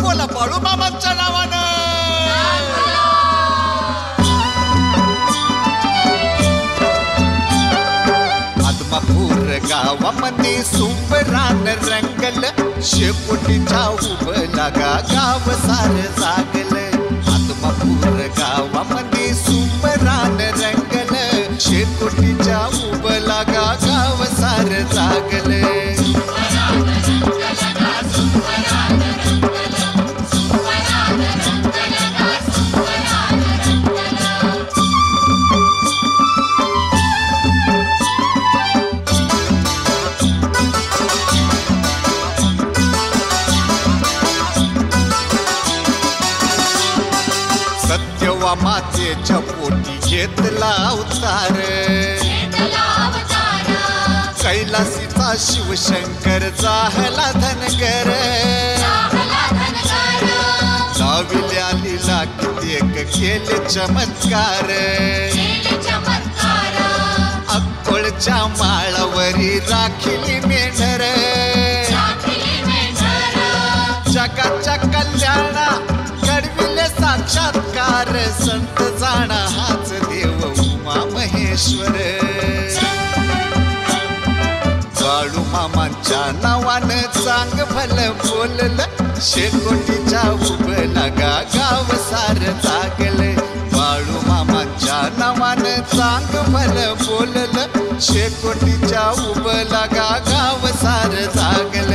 बोला बाळूमामांच्या नावानं गावामध्ये सुंबरान रंगल शेपुटीचा उभला गाव सार जागल आत्मापूर गावामध्ये सुंबरान रंगल शेपुटीचा उभला गाव सार जागल मातेच्या पोटी घेतला अवतार कैलासीचा शिवशंकर जाहला धनगर जाविल्या लीला कित्येक केले चमत्कार अक्कोळच्या माळावरी राखिली मेंढर जगाच्या कल्याणा घडविले साक्षात्कार संत जाणा हाच देव उमा महेश्वर बाळूमामांच्या नावानं चांग भल बोलल शेकोटीच्या उभला गाव सार जागल बाळूमामांच्या नावानं चांग भल बोलल शेकोटीच्या उभला गाव सार जागल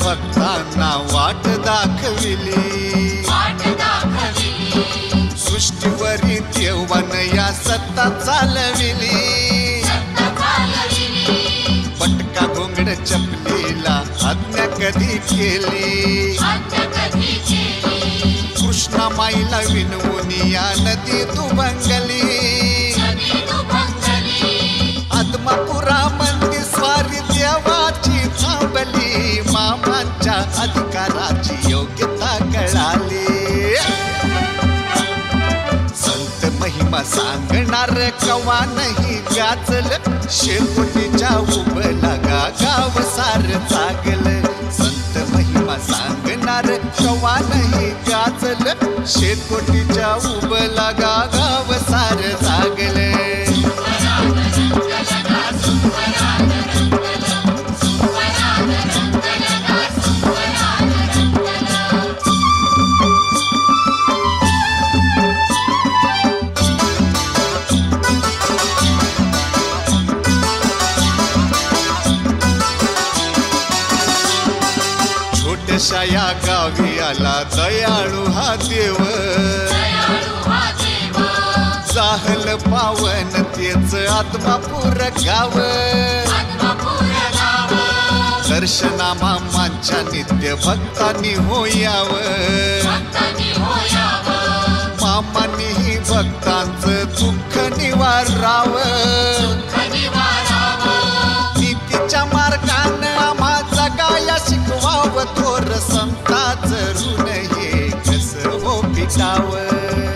भक्तांना वाट दाखविली सृष्टीवरील देवान या सत्ता चालविली पटका घोंगड चपलीला आज्ञा कधी केली कृष्णा माईला विनवून या नदी दुभंगली आत्मापुरामध्ये स्वारी देवाची थांबली मामांच्या अधिकाराची योग्यता कळाली संत महिमा सांगणार कवा नाही गाजल शेकोटीच्या उभला गाव सार जागल संत महिमा सांगणार कवा नाही गाजल शेकोटीच्या उभला गाव सार जागल या गावी आला दयाळू हा देव साहल पावन तेच आत्मापूर गाव दर्शना मामांच्या नित्य भक्तांनी होयाव मामांनीही भक्तांचं दुःख निवाराव नीतीच्या मार्गाने आम्हा जगाया शिकवाव थोर संताच ऋण हे कसं हो पिटाव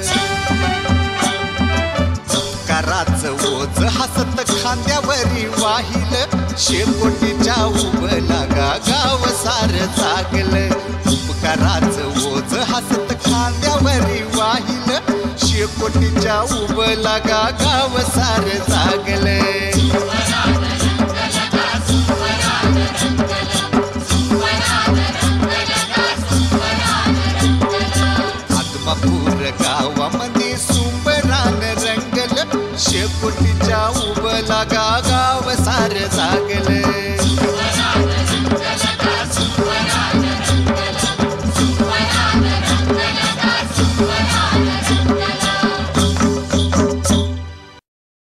चमत्काराच ओझ हसत खांद्यावरी वाहिल शेकोटीच्या उभला गाव सार जागल उपकाराच ओझ हसत खांद्यावरी वाहिल शेकोटीच्या उभला गाव सार जागल